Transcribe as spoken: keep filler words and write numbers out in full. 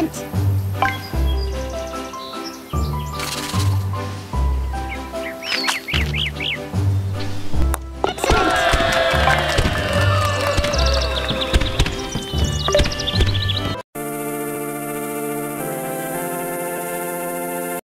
Excellent!